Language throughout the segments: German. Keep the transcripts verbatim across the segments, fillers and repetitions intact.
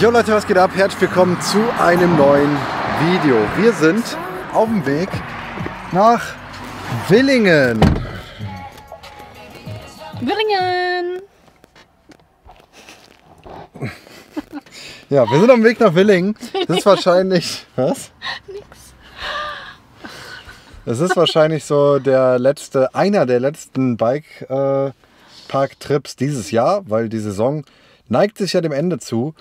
Jo Leute, was geht ab? Herzlich willkommen zu einem neuen Video. Wir sind auf dem Weg nach Willingen. Willingen! Ja, wir sind auf dem Weg nach Willingen. Das ist wahrscheinlich... Was? Nix. Das ist wahrscheinlich so der letzte, einer der letzten Bikepark-Trips äh, dieses Jahr, weil die Saison neigt sich ja dem Ende zu.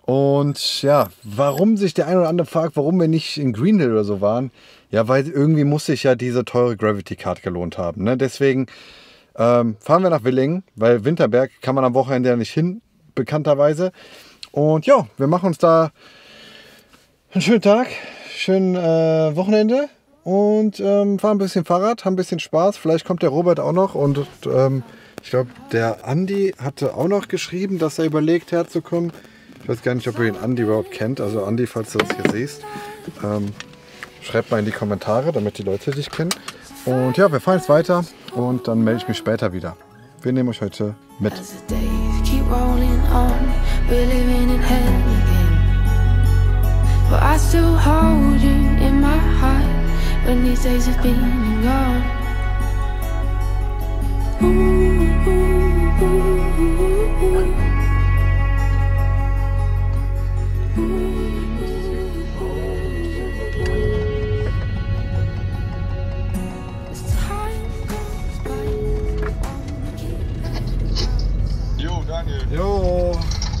Und ja, warum sich der ein oder andere fragt, warum wir nicht in Greenhill oder so waren, ja, weil irgendwie muss sich ja diese teure Gravity Card gelohnt haben. Ne? Deswegen ähm, fahren wir nach Willingen, weil Winterberg kann man am Wochenende ja nicht hin, bekannterweise. Und ja, wir machen uns da einen schönen Tag, schönen äh, Wochenende und ähm, fahren ein bisschen Fahrrad, haben ein bisschen Spaß. Vielleicht kommt der Robert auch noch und ähm, ich glaube, der Andi hatte auch noch geschrieben, dass er überlegt, herzukommen. Ich weiß gar nicht, ob ihr den Andi überhaupt kennt. Also Andi, falls du das hier siehst, ähm, schreibt mal in die Kommentare, damit die Leute dich kennen. Und ja, wir fahren jetzt weiter und dann melde ich mich später wieder. Wir nehmen euch heute mit. Jo, Daniel. Jo,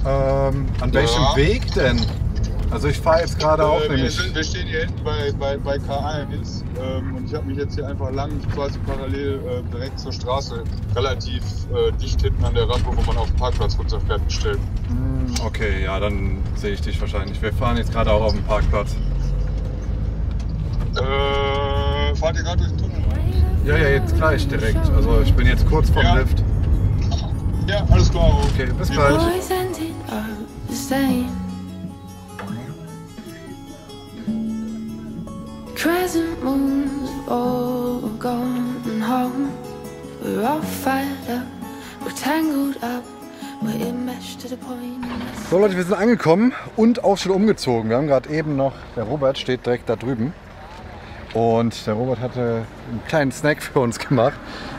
ähm, an welchem ja. Weg denn? Also ich fahre jetzt gerade äh, auch nämlich. Sind, wir stehen hier hinten bei, bei, bei K eins ähm, und ich habe mich jetzt hier einfach lang quasi parallel äh, direkt zur Straße relativ äh, dicht hinten an der Rampe, wo man auf den Parkplatz runterfährt, gestellt. Okay, ja, dann sehe ich dich wahrscheinlich. Wir fahren jetzt gerade auch auf dem Parkplatz. Äh, fahrt ihr gerade durch den Tunnel? Ja, ja, jetzt gleich direkt. Also ich bin jetzt kurz vom ja. Lift. Ja, alles klar. Okay, bis gleich. Crescent moons have all gone home. We're all fired up, we're tangled up, we're enmeshed to the point. So Leute, wir sind angekommen und auch schon umgezogen. Wir haben gerade eben noch, der Robert steht direkt da drüben. Und der Robert hatte einen kleinen Snack für uns gemacht.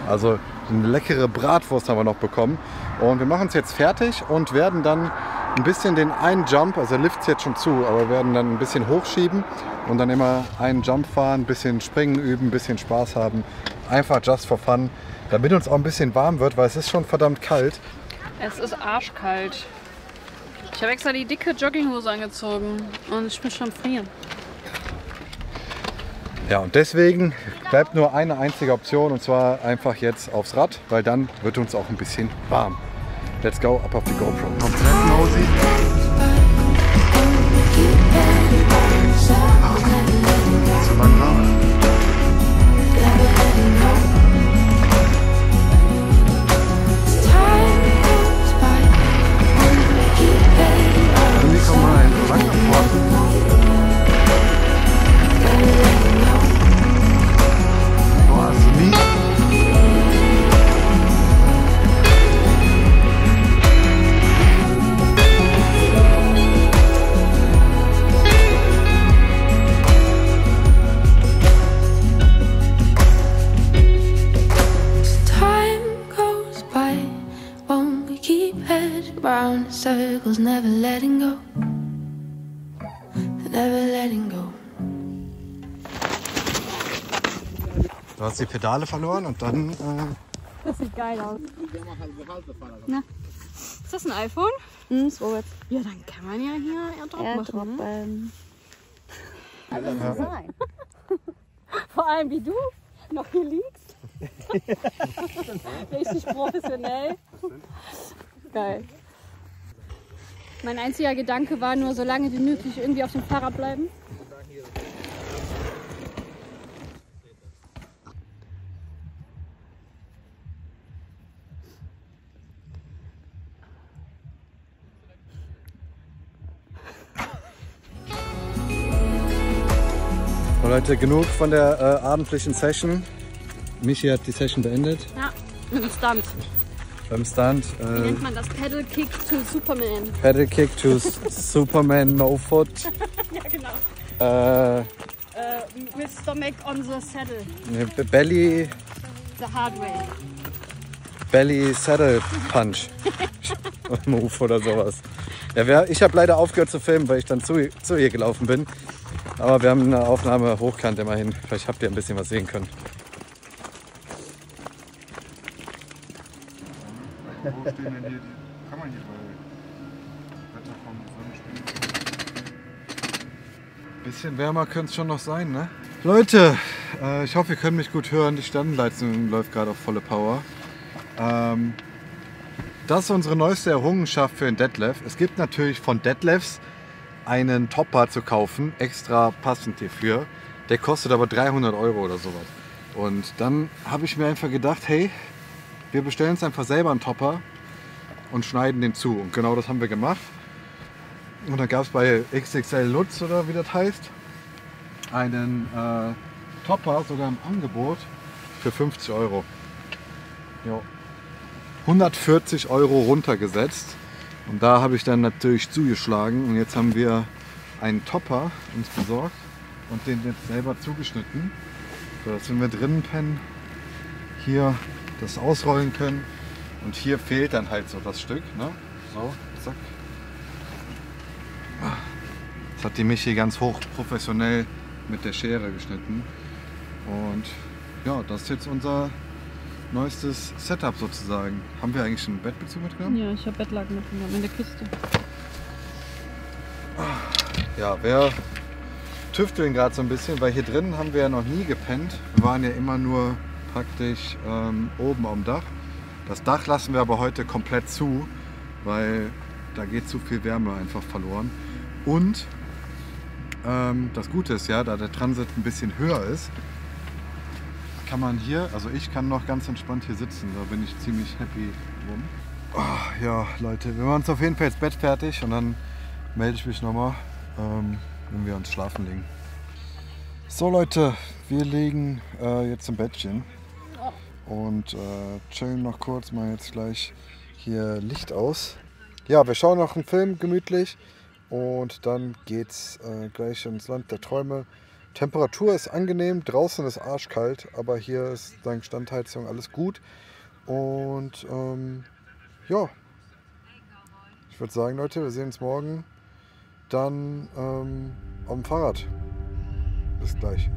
Also eine leckere Bratwurst haben wir noch bekommen. Und wir machen uns jetzt fertig und werden dann ein bisschen den einen Jump, also der Lift ist jetzt schon zu, aber wir werden dann ein bisschen hochschieben und dann immer einen Jump fahren, ein bisschen springen üben, ein bisschen Spaß haben. Einfach just for fun, damit uns auch ein bisschen warm wird, weil es ist schon verdammt kalt. Es ist arschkalt. Ich habe extra die dicke Jogginghose angezogen und ich bin schon am Frieren. Ja, und deswegen bleibt nur eine einzige Option, und zwar einfach jetzt aufs Rad, weil dann wird uns auch ein bisschen warm. Let's go, ab auf die GoPro. Komplett nosy. Zu lang warm. Komm komm rein, lang davor. Round circles, never letting go, never letting go. Du hast die Pedale verloren und dann... Äh das sieht geil aus. Na. Ist das ein iPhone? Mhm, ist Robert. Ja, dann kann man ja hier AirDrop Air machen. Ähm. Kann das so sein? Vor allem wie du noch hier liegst. Richtig professionell. Geil. Mein einziger Gedanke war nur, so lange wie möglich irgendwie auf dem Fahrrad bleiben. So Leute, genug von der äh, abendlichen Session. Michi hat die Session beendet. Ja, instant. beim Stunt. Äh, Wie nennt man das? Pedal Kick to Superman. Pedal Kick to Superman No Foot. Ja, genau. Äh, Uh, with stomach on the saddle. Ne, belly. The hard way. Belly Saddle Punch. Move oder sowas. Ja, wir, ich habe leider aufgehört zu filmen, weil ich dann zu, zu ihr gelaufen bin. Aber wir haben eine Aufnahme hochkant immerhin. Vielleicht habt ihr ein bisschen was sehen können. Wo stehen denn hier? Kann man hier bei Wetter vom Sonnenspiegel? Bisschen wärmer könnte es schon noch sein, ne? Leute, äh, ich hoffe, ihr könnt mich gut hören. Die Standenleitung läuft gerade auf volle Power. Ähm, das ist unsere neueste Errungenschaft für den Dethleffs. Es gibt natürlich von Dethleffs einen Topper zu kaufen, extra passend hierfür. Der kostet aber dreihundert Euro oder sowas. Und dann habe ich mir einfach gedacht, hey, wir bestellen uns einfach selber einen Topper und schneiden den zu. Und genau das haben wir gemacht. Und dann gab es bei X X L Lutz oder wie das heißt, einen äh, Topper sogar im Angebot für fünfzig Euro. Jo. hundertvierzig Euro runtergesetzt und da habe ich dann natürlich zugeschlagen und jetzt haben wir einen Topper uns besorgt und den jetzt selber zugeschnitten, sodass wenn wir drinnen pennen, hier das ausrollen können und hier fehlt dann halt so das Stück, ne? So, zack. Das hat die Michi ganz hoch professionell mit der Schere geschnitten. Und ja, das ist jetzt unser neuestes Setup sozusagen. Haben wir eigentlich einen Bettbezug mitgenommen? Ja, ich habe Bettlaken mitgenommen in der Kiste. Ja, wir tüfteln gerade so ein bisschen, weil hier drinnen haben wir ja noch nie gepennt. Wir waren ja immer nur praktisch ähm, oben am Dach. Das Dach lassen wir aber heute komplett zu, weil da geht zu viel Wärme einfach verloren. Und ähm, das Gute ist ja, da der Transit ein bisschen höher ist, kann man hier, also ich kann noch ganz entspannt hier sitzen, da bin ich ziemlich happy drum. Oh, ja Leute, wir machen uns auf jeden Fall jetzt Bett fertig und dann melde ich mich nochmal, ähm, wenn wir uns schlafen legen. So Leute, wir legen äh, jetzt im Bettchen und äh, chillen noch kurz, mal jetzt gleich hier Licht aus. Ja, wir schauen noch einen Film gemütlich. Und dann geht's äh, gleich ins Land der Träume. Temperatur ist angenehm, draußen ist arschkalt, aber hier ist dank Standheizung alles gut. Und ähm, ja, ich würde sagen, Leute, wir sehen uns morgen dann ähm, auf dem Fahrrad. Bis gleich.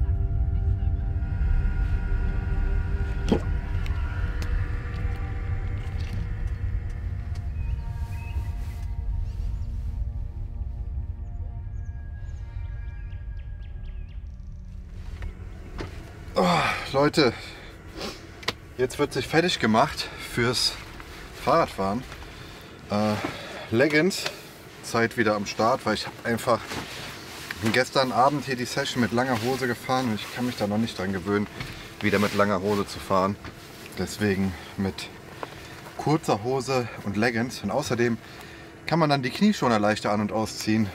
Leute, jetzt wird sich fertig gemacht fürs Fahrradfahren. Äh, Leggings, Zeit wieder am Start, weil ich habe einfach gestern Abend hier die Session mit langer Hose gefahren und ich kann mich da noch nicht dran gewöhnen, wieder mit langer Hose zu fahren. Deswegen mit kurzer Hose und Leggings. Und außerdem kann man dann die Knieschoner leichter an- und ausziehen.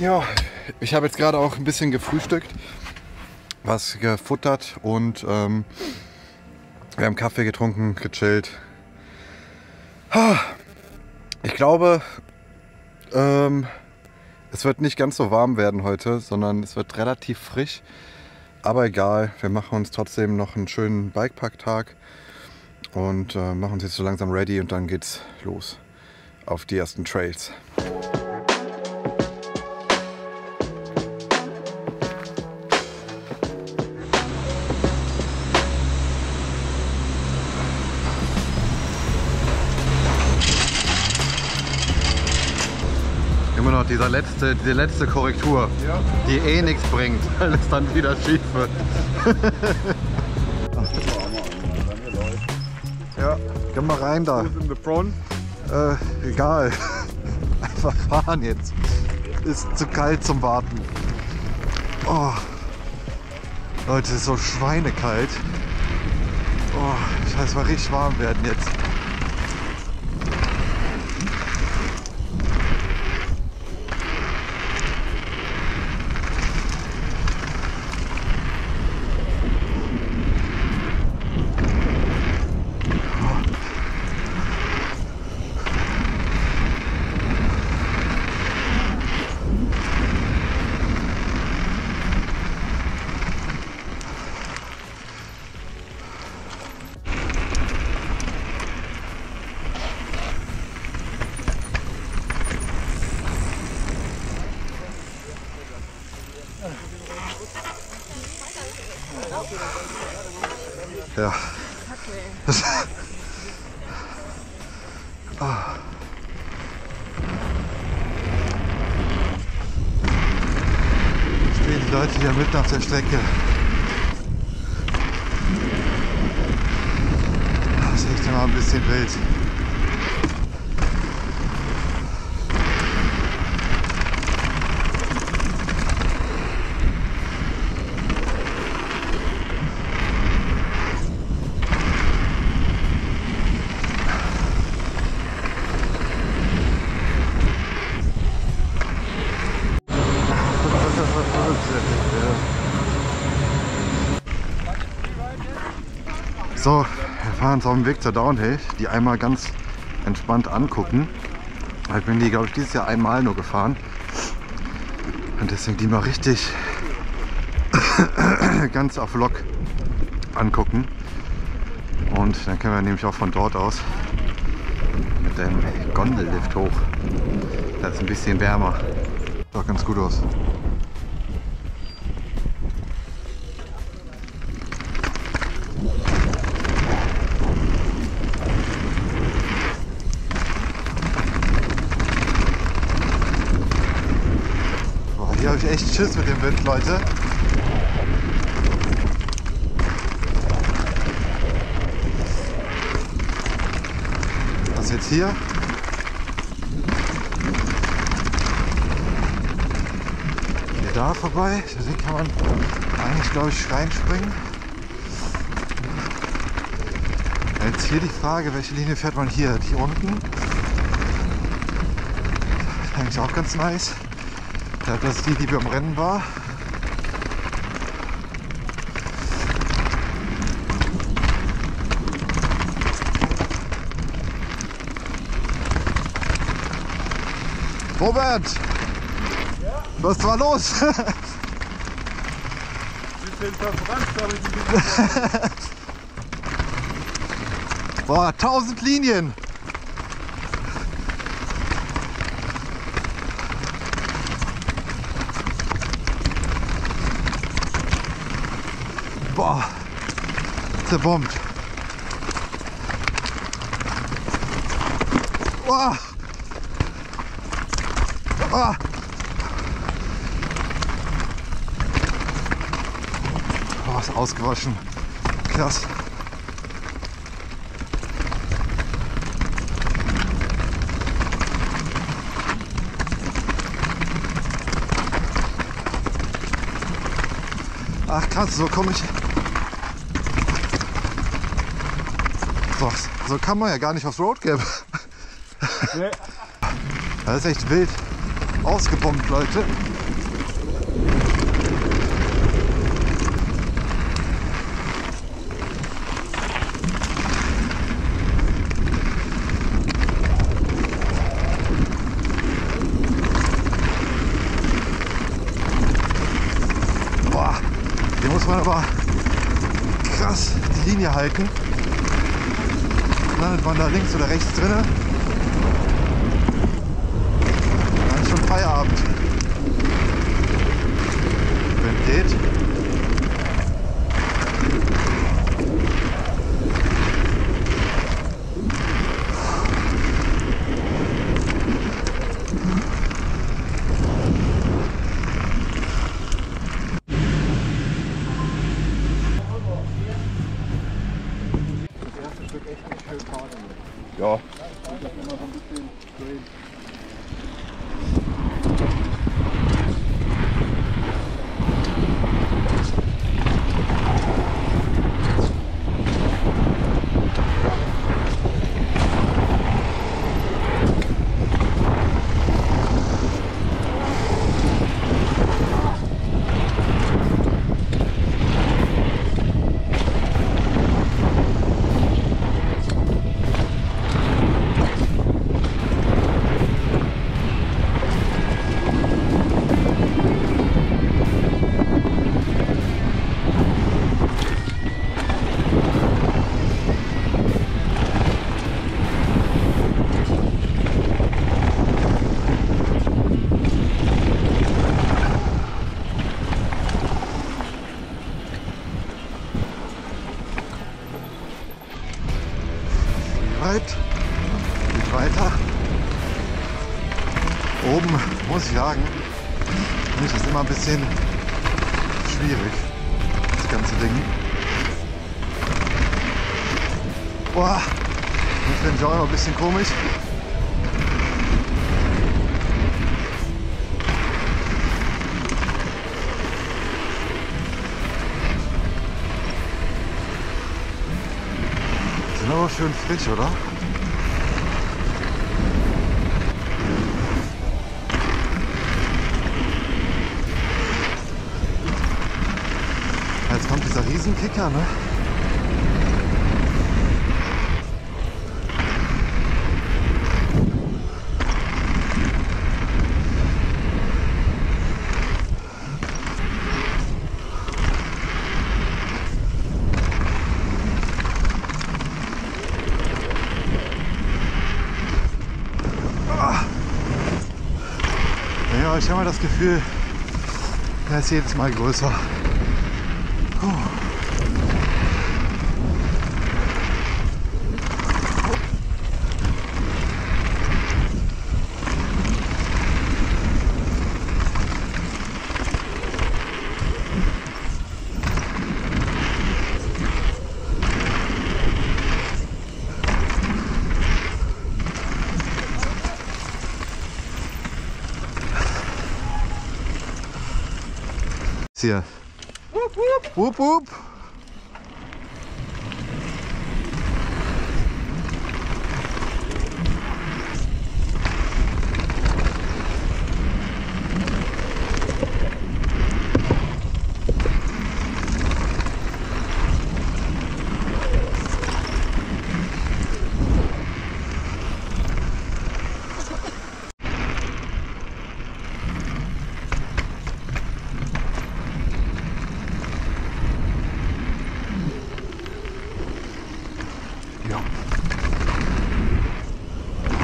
Ja, ich habe jetzt gerade auch ein bisschen gefrühstückt. Was gefuttert und ähm, wir haben Kaffee getrunken, gechillt. Ich glaube, ähm, es wird nicht ganz so warm werden heute, sondern es wird relativ frisch. Aber egal, wir machen uns trotzdem noch einen schönen Bikepark-Tag und äh, machen uns jetzt so langsam ready und dann geht's los auf die ersten Trails. Dieser letzte, die letzte Korrektur, ja. Die eh nichts bringt, weil es dann wieder schief wird. Ja, geh mal rein da. Äh, egal. Einfach fahren jetzt. Ist zu kalt zum Warten. Oh. Leute, es ist so schweinekalt. Oh, ich weiß, mal richtig warm werden jetzt. Ja. Das ah. Stehen die Leute hier mitten auf der Strecke. Das ist echt immer ein bisschen wild. So, wir fahren jetzt auf dem Weg zur Downhill, die einmal ganz entspannt angucken. Ich bin die, glaube ich, dieses Jahr einmal nur gefahren. Und deswegen die mal richtig ganz auf Lok angucken. Und dann können wir nämlich auch von dort aus mit dem Gondellift hoch. Da ist ein bisschen wärmer. Sieht doch ganz gut aus. Ich habe echt Schiss mit dem Wind, Leute. Was jetzt hier? Hier da vorbei. Deswegen kann man eigentlich, glaube ich, reinspringen. Jetzt hier die Frage, welche Linie fährt man hier? Die unten? Eigentlich auch ganz nice. Das ist die, die beim Rennen war. Robert! Ja? Was war los? Ein bisschen verbrannt, glaube ich. Boah, tausend Linien! Boah, zerbombt. Boah. Boah. Boah, ist ausgewaschen. Klasse. Ach krass, so komme ich. So, so kann man ja gar nicht aufs Roadcamp. Nee. Das ist echt wild. Ausgebombt, Leute. Boah, hier muss man aber krass die Linie halten. Landet man da links oder rechts drin? Dann ist schon Feierabend. Wenn geht. Ja. Möglichkeit. Geht weiter. Oben, muss ich sagen, ist es immer ein bisschen schwierig, das ganze Ding. Boah, das finde ich auch immer ein bisschen komisch. Das ist aber schön frisch, oder? Jetzt kommt dieser Riesenkicker, ne? Ich habe mal das Gefühl, der ist jedes Mal größer. Puh. Hier. Wupp, wupp. Wupp, wupp.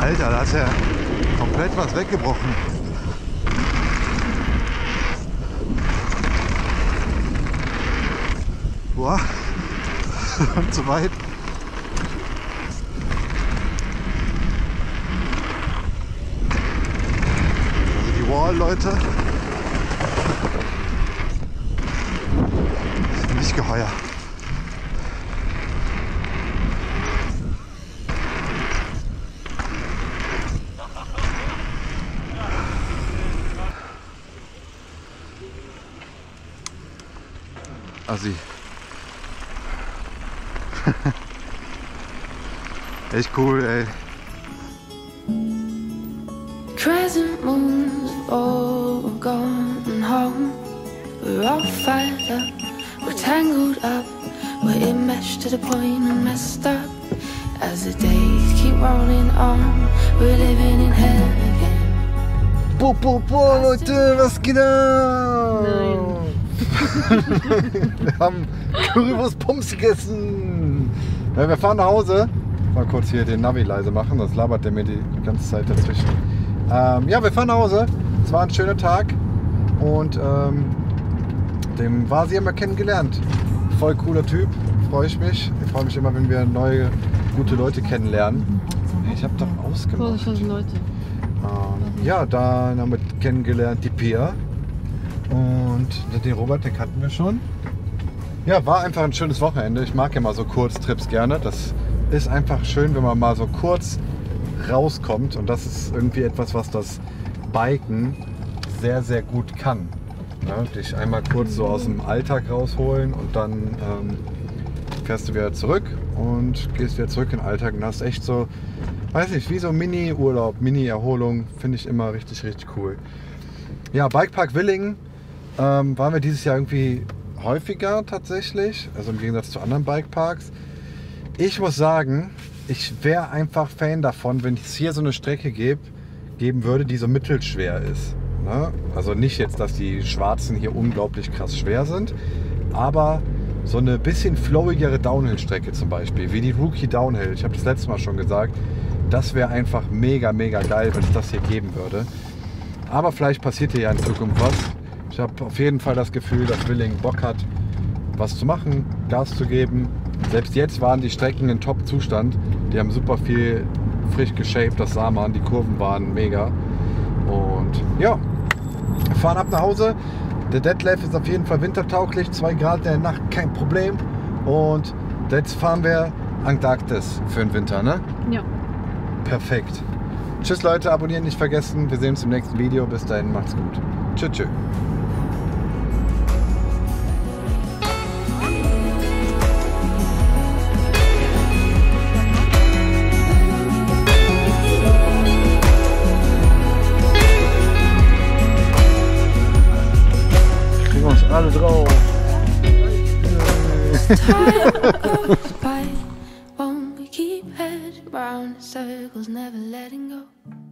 Alter, da ist ja komplett was weggebrochen. Boah, zu weit. Also die Wall, Leute, ist nicht geheuer. Assi. Echt cool, ey. Crescent moons have all gone home. We're all fired up, we're tangled up, we're enmeshed to the point and messed up. As the days keep rolling on, we're living in hell again. Bo, bo, bo, Leute, was geht ab? Nein. Wir haben Currywurst-Pumps gegessen. Ja, wir fahren nach Hause. Mal kurz hier den Navi leise machen, das labert der mir die ganze Zeit dazwischen. Ähm, ja, wir fahren nach Hause. Es war ein schöner Tag und ähm, den Vasi haben wir kennengelernt. Voll cooler Typ, freue ich mich. Ich freue mich immer, wenn wir neue, gute Leute kennenlernen. Ich habe doch ausgemacht. Leute. Ähm, ja, da haben wir kennengelernt die Pia. Und den Robotik hatten wir schon. Ja, war einfach ein schönes Wochenende. Ich mag ja mal so Kurztrips gerne. Das ist einfach schön, wenn man mal so kurz rauskommt. Und das ist irgendwie etwas, was das Biken sehr, sehr gut kann. Ja, dich einmal kurz so aus dem Alltag rausholen und dann ähm, fährst du wieder zurück und gehst wieder zurück in den Alltag und hast echt so, weiß nicht, wie so Mini-Urlaub, Mini-Erholung. Finde ich immer richtig, richtig cool. Ja, Bikepark Willingen. Ähm, waren wir dieses Jahr irgendwie häufiger tatsächlich, also im Gegensatz zu anderen Bikeparks. Ich muss sagen, ich wäre einfach Fan davon, wenn es hier so eine Strecke gäb, geben würde, die so mittelschwer ist. Ne? Also nicht jetzt, dass die Schwarzen hier unglaublich krass schwer sind, aber so eine bisschen flowigere Downhill-Strecke zum Beispiel, wie die Rookie Downhill. Ich habe das letzte Mal schon gesagt, das wäre einfach mega, mega geil, wenn es das hier geben würde. Aber vielleicht passiert hier ja in Zukunft was. Ich habe auf jeden Fall das Gefühl, dass Willingen Bock hat, was zu machen, Gas zu geben. Selbst jetzt waren die Strecken in Top-Zustand. Die haben super viel frisch geshaped, das sah man. Die Kurven waren mega. Und ja, wir fahren ab nach Hause. Der Dethleffs ist auf jeden Fall wintertauglich. zwei Grad in der Nacht, kein Problem. Und jetzt fahren wir Antarktis für den Winter, ne? Ja. Perfekt. Tschüss Leute, abonnieren nicht vergessen. Wir sehen uns im nächsten Video. Bis dahin, macht's gut. Tschüss, tschüss. Kriegen wir uns alle drauf. Circles never letting go.